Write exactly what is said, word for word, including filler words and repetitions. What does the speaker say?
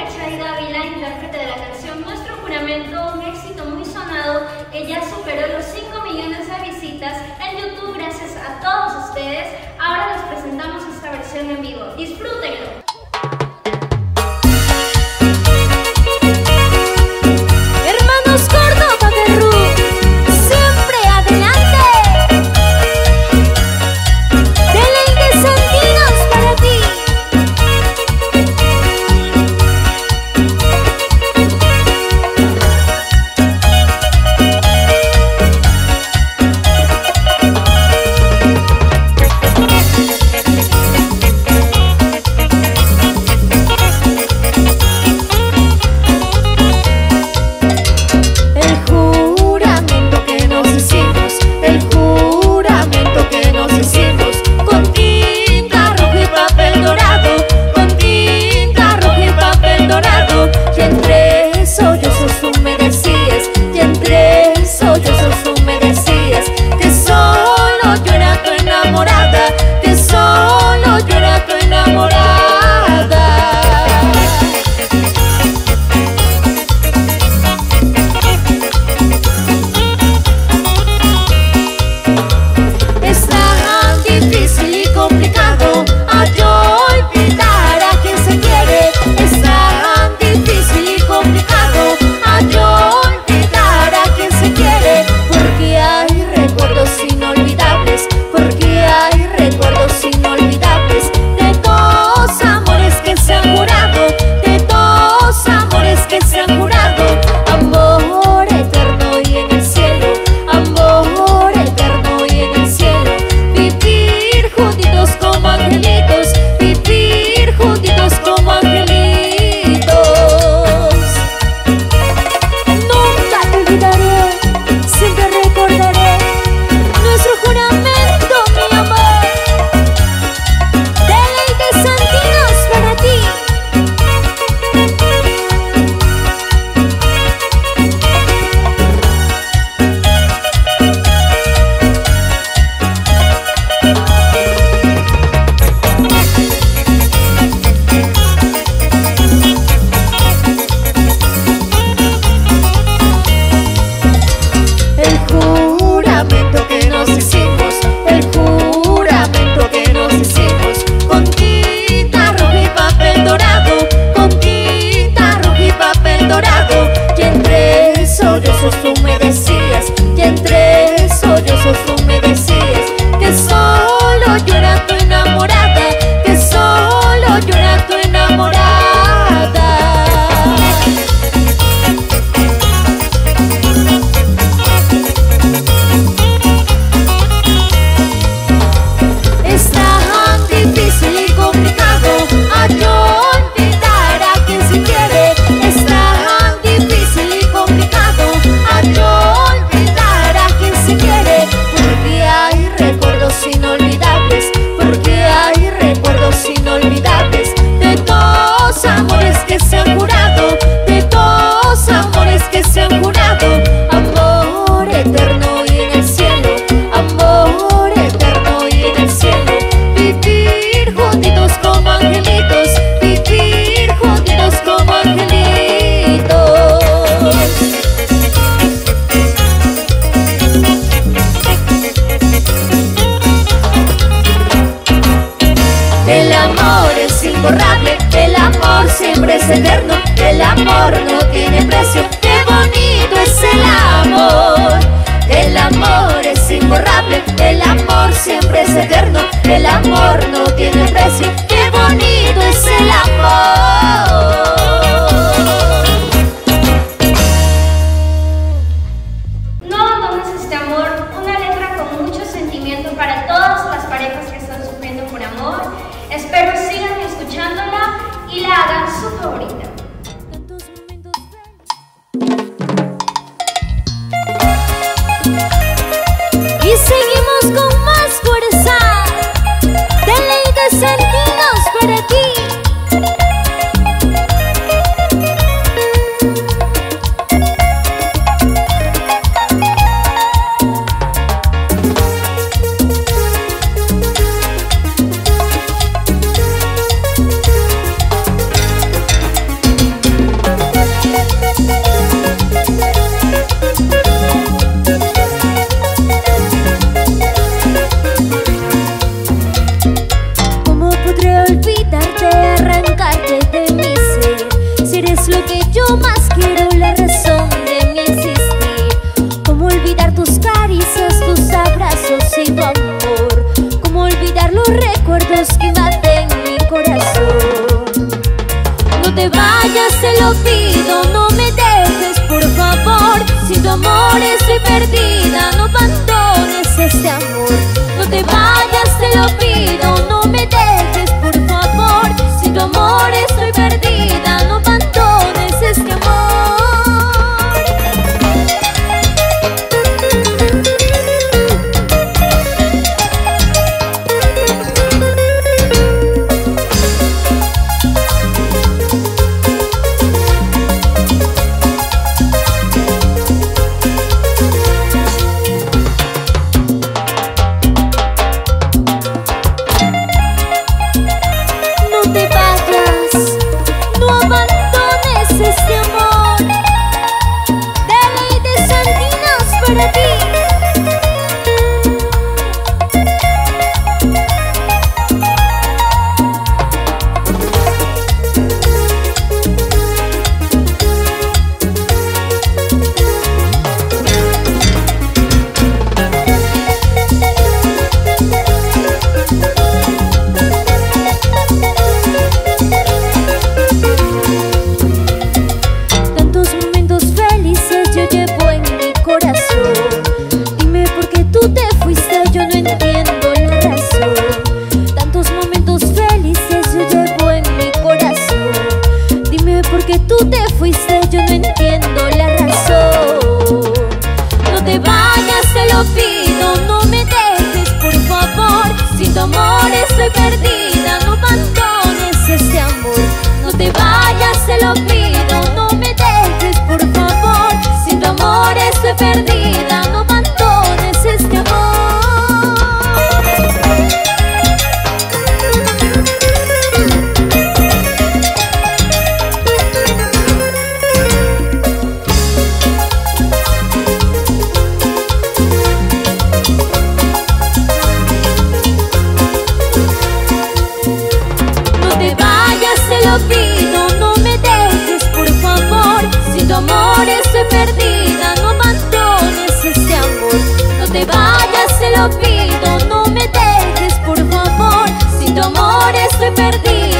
es Yadira Davila, intérprete de la canción Nuestro Juramento, un éxito muy sonado que ya superó los cinco millones de visitas en YouTube gracias a todos ustedes. Ahora les presentamos esta versión en vivo. ¡Disfrútenlo! El amor es imborrable, el amor siempre es eterno, el amor no tiene precio, qué bonito es el amor. El amor es imborrable, el amor siempre es eterno, el amor no tiene precio, qué bonito es el amor. Espero sigan escuchándola y la hagan su favorita. Y seguimos con más fuerza. Denle de sentidos para ti. lo pido, no me dejes, por favor. Sin tu amor estoy perdida, no abandones este amor. No te vayas, te lo pido, no me dejes, por favor. Sin tu amor estoy perdida, no abandones este amor. Te pido, no me dejes, por favor. Sin tu amor estoy perdida.